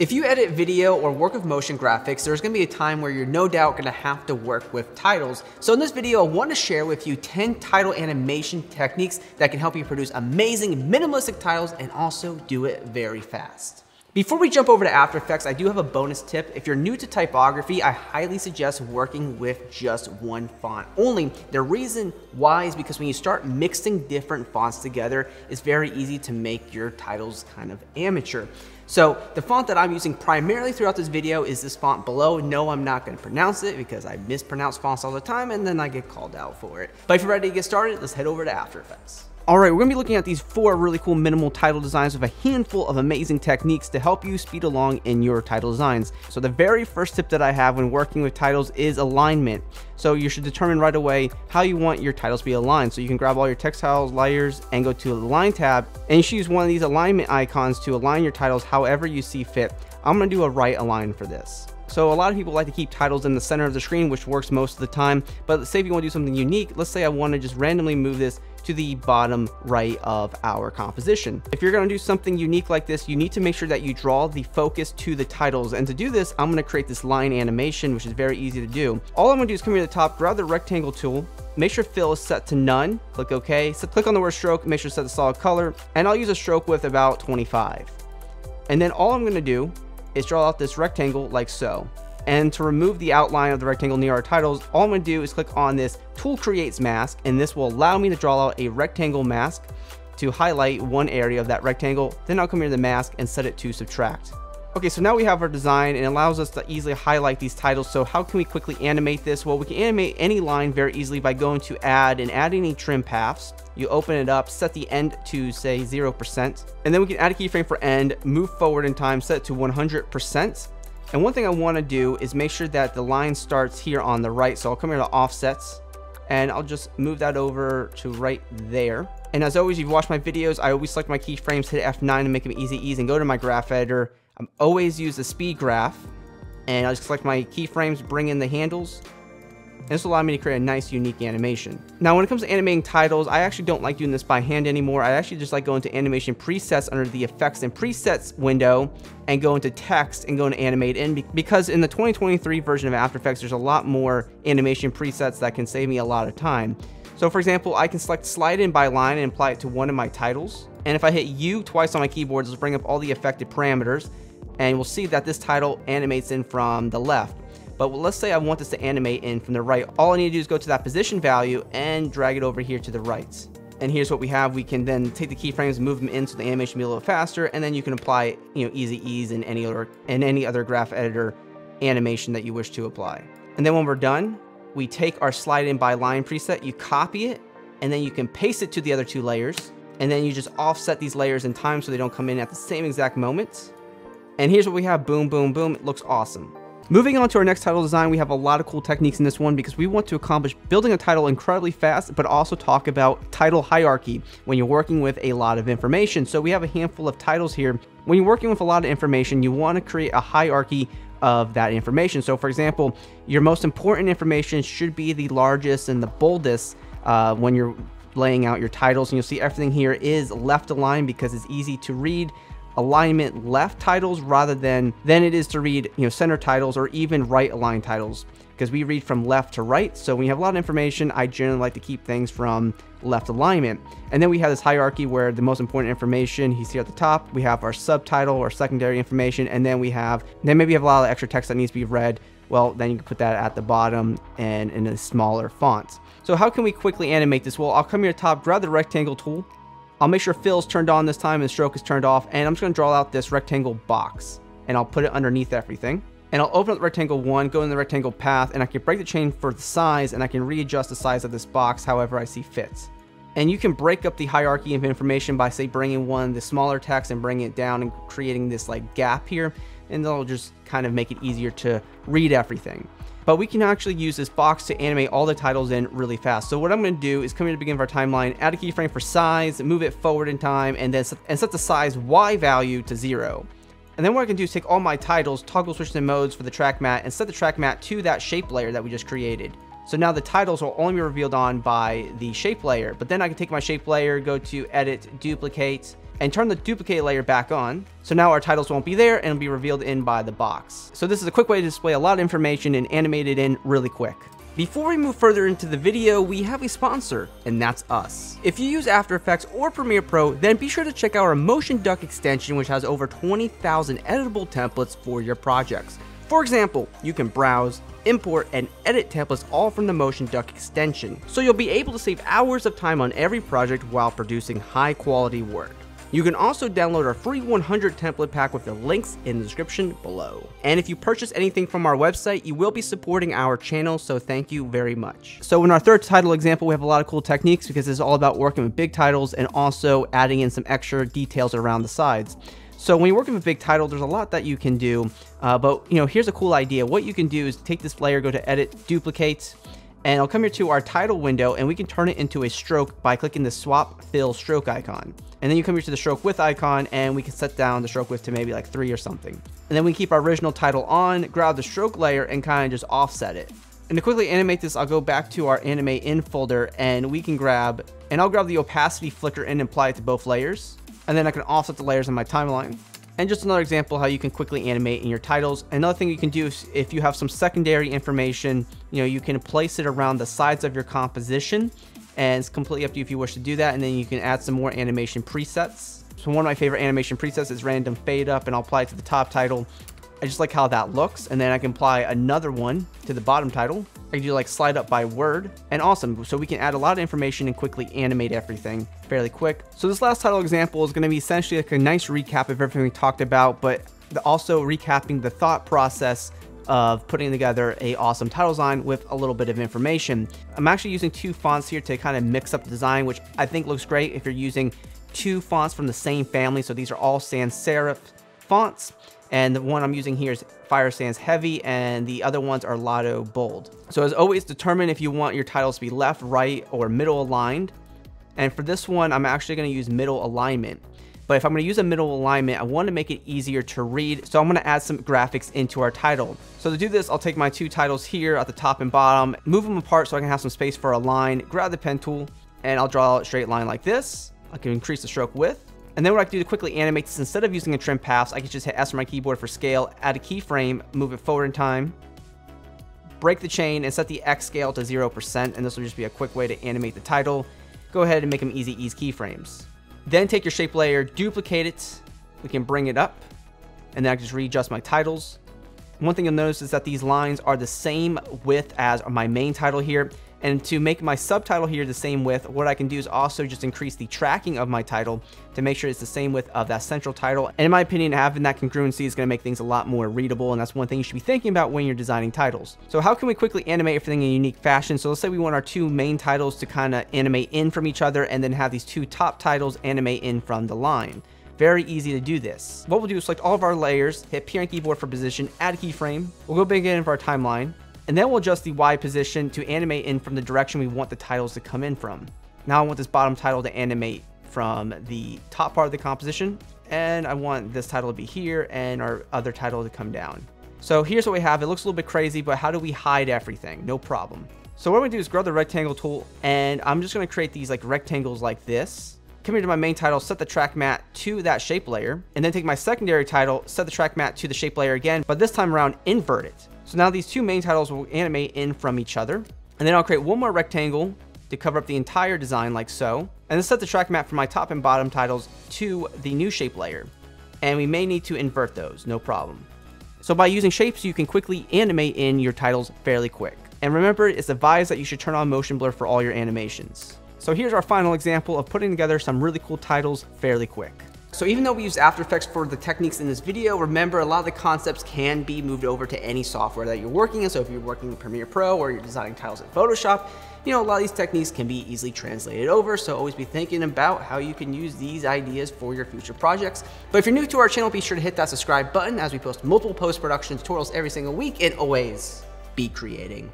If you edit video or work with motion graphics, there's gonna be a time where you're no doubt gonna have to work with titles. So in this video, I wanna share with you 10 title animation techniques that can help you produce amazing minimalistic titles and also do it very fast. Before we jump over to After Effects, I do have a bonus tip. If you're new to typography, I highly suggest working with just one font only. The reason why is because when you start mixing different fonts together, it's very easy to make your titles kind of amateur. So the font that I'm using primarily throughout this video is this font below. No, I'm not gonna pronounce it because I mispronounce fonts all the time and then I get called out for it. But if you're ready to get started, let's head over to After Effects. All right, we're gonna be looking at these four really cool minimal title designs with a handful of amazing techniques to help you speed along in your title designs. So the very first tip that I have when working with titles is alignment. So you should determine right away how you want your titles to be aligned. So you can grab all your textiles, layers, and go to the Align tab, and you should use one of these alignment icons to align your titles however you see fit. I'm gonna do a right align for this. So a lot of people like to keep titles in the center of the screen, which works most of the time, but say if you wanna do something unique, let's say I wanna just randomly move this to the bottom right of our composition. If you're gonna do something unique like this, you need to make sure that you draw the focus to the titles. And to do this, I'm gonna create this line animation, which is very easy to do. All I'm gonna do is come here to the top, grab the rectangle tool, make sure fill is set to none, click OK. So click on the word stroke, make sure to set the solid color, and I'll use a stroke width about 25. And then all I'm gonna do is draw out this rectangle like so. And to remove the outline of the rectangle near our titles, all I'm gonna do is click on this tool creates mask, and this will allow me to draw out a rectangle mask to highlight one area of that rectangle. Then I'll come here to the mask and set it to subtract. Okay, so now we have our design and it allows us to easily highlight these titles. So how can we quickly animate this? Well, we can animate any line very easily by going to add and adding any trim paths. You open it up, set the end to say 0%, and then we can add a keyframe for end, move forward in time, set it to 100%. And one thing I want to do is make sure that the line starts here on the right. So I'll come here to offsets and I'll just move that over to right there. And as always, you've watched my videos, I always select my keyframes, hit F9 to make them easy ease, and go to my graph editor. I'm always use the speed graph, and I'll just select my keyframes, bring in the handles. And this will allow me to create a nice unique animation. Now when it comes to animating titles, I actually don't like doing this by hand anymore. I actually just like going to animation presets under the effects and presets window and go into text and go into animate in, because in the 2023 version of After Effects, there's a lot more animation presets that can save me a lot of time. So for example, I can select slide in by line and apply it to one of my titles. And if I hit U twice on my keyboard, it'll bring up all the affected parameters, and we'll see that this title animates in from the left. But let's say I want this to animate in from the right. All I need to do is go to that position value and drag it over here to the right. And here's what we have. We can then take the keyframes, move them in so the animation be a little faster, and then you can apply, you know, easy ease in any other graph editor animation that you wish to apply. And then when we're done, we take our slide in by line preset, you copy it, and then you can paste it to the other two layers. And then you just offset these layers in time so they don't come in at the same exact moment. And here's what we have, boom, boom, boom, it looks awesome. Moving on to our next title design, we have a lot of cool techniques in this one because we want to accomplish building a title incredibly fast, but also talk about title hierarchy when you're working with a lot of information. So we have a handful of titles here. When you're working with a lot of information, you want to create a hierarchy of that information. So for example, your most important information should be the largest and the boldest when you're laying out your titles. And you'll see everything here is left aligned because it's easy to read alignment left titles rather than it is to read, you know, center titles or even right aligned titles, because we read from left to right. So when you have a lot of information, I generally like to keep things from left alignment. And then we have this hierarchy where the most important information, you see at the top, we have our subtitle or secondary information, and then we have, then maybe you have a lot of extra text that needs to be read. Well, then you can put that at the bottom and in a smaller font. So how can we quickly animate this? Well, I'll come here to top, grab the rectangle tool, I'll make sure fill is turned on this time and stroke is turned off, and I'm just gonna draw out this rectangle box and I'll put it underneath everything. And I'll open up rectangle one, go in the rectangle path, and I can break the chain for the size and I can readjust the size of this box however I see fit. And you can break up the hierarchy of information by say bringing one, the smaller text, and bringing it down and creating this like gap here, and that'll just kind of make it easier to read everything. But we can actually use this box to animate all the titles in really fast. So what I'm gonna do is come here to the beginning of our timeline, add a keyframe for size, move it forward in time, and then set the size Y value to 0. And then what I can do is take all my titles, toggle switch to modes for the track mat, and set the track mat to that shape layer that we just created. So now the titles will only be revealed on by the shape layer, but then I can take my shape layer, go to edit, duplicate, and turn the duplicate layer back on. So now our titles won't be there and will be revealed in by the box. So this is a quick way to display a lot of information and animate it in really quick. Before we move further into the video, we have a sponsor, and that's us. If you use After Effects or Premiere Pro, then be sure to check out our Motion Duck extension, which has over 20,000 editable templates for your projects. For example, you can browse, import, and edit templates all from the Motion Duck extension, so you'll be able to save hours of time on every project while producing high-quality work. You can also download our free 100 template pack with the links in the description below. And if you purchase anything from our website, you will be supporting our channel, so thank you very much. So in our third title example, we have a lot of cool techniques because it's all about working with big titles and also adding in some extra details around the sides. So when you're working with a big title, there's a lot that you can do, but you know, here's a cool idea. What you can do is take this layer, go to edit, duplicate, and I'll come here to our title window and we can turn it into a stroke by clicking the swap fill stroke icon. And then you come here to the stroke width icon and we can set down the stroke width to maybe like 3 or something. And then we keep our original title on, grab the stroke layer and kind of just offset it. And to quickly animate this, I'll go back to our animate in folder and we can grab, and I'll grab the opacity flicker and apply it to both layers. And then I can offset the layers in my timeline. And just another example how you can quickly animate in your titles. Another thing you can do is if you have some secondary information, you know, you can place it around the sides of your composition, and it's completely up to you if you wish to do that. And then you can add some more animation presets. So one of my favorite animation presets is random fade up, and I'll apply it to the top title. I just like how that looks. And then I can apply another one to the bottom title. I can do like slide up by word, and awesome. So we can add a lot of information and quickly animate everything fairly quick. So this last title example is going to be essentially like a nice recap of everything we talked about, but also recapping the thought process of putting together a awesome title design with a little bit of information. I'm actually using two fonts here to kind of mix up the design, which I think looks great if you're using two fonts from the same family. So these are all sans serif fonts. And the one I'm using here is Fire Sans Heavy, and the other ones are Lotto Bold. So as always, determine if you want your titles to be left, right, or middle aligned. And for this one, I'm actually gonna use middle alignment. But if I'm gonna use a middle alignment, I wanna make it easier to read. So I'm gonna add some graphics into our title. So to do this, I'll take my two titles here at the top and bottom, move them apart so I can have some space for a line, grab the pen tool, and I'll draw a straight line like this. I can increase the stroke width. And then what I can do to quickly animate this, instead of using a trim path, I can just hit S on my keyboard for scale, add a keyframe, move it forward in time, break the chain, and set the X scale to 0%, and this will just be a quick way to animate the title. Go ahead and make them easy ease keyframes. Then take your shape layer, duplicate it, we can bring it up, and then I can just readjust my titles. One thing you'll notice is that these lines are the same width as my main title here. And to make my subtitle here the same width, what I can do is also just increase the tracking of my title to make sure it's the same width of that central title. And in my opinion, having that congruency is gonna make things a lot more readable, and that's one thing you should be thinking about when you're designing titles. So how can we quickly animate everything in a unique fashion? So let's say we want our two main titles to kind of animate in from each other, and then have these two top titles animate in from the line. Very easy to do this. What we'll do is select all of our layers, hit P on keyboard for position, add a keyframe. We'll go back in for our timeline, and then we'll adjust the Y position to animate in from the direction we want the titles to come in from. Now I want this bottom title to animate from the top part of the composition, and I want this title to be here and our other title to come down. So here's what we have. It looks a little bit crazy, but how do we hide everything? No problem. So what I'm gonna do is grab the rectangle tool, and I'm just gonna create these like rectangles like this. Come here to my main title, set the track mat to that shape layer, and then take my secondary title, set the track mat to the shape layer again, but this time around invert it. So now these two main titles will animate in from each other. And then I'll create one more rectangle to cover up the entire design like so. And then set the track map for my top and bottom titles to the new shape layer. And we may need to invert those, no problem. So by using shapes, you can quickly animate in your titles fairly quick. And remember, it's advised that you should turn on motion blur for all your animations. So here's our final example of putting together some really cool titles fairly quick. So even though we use After Effects for the techniques in this video, remember a lot of the concepts can be moved over to any software that you're working in. So if you're working in Premiere Pro or you're designing titles in Photoshop, you know, a lot of these techniques can be easily translated over. So always be thinking about how you can use these ideas for your future projects. But if you're new to our channel, be sure to hit that subscribe button as we post multiple post-production tutorials every single week, and always be creating.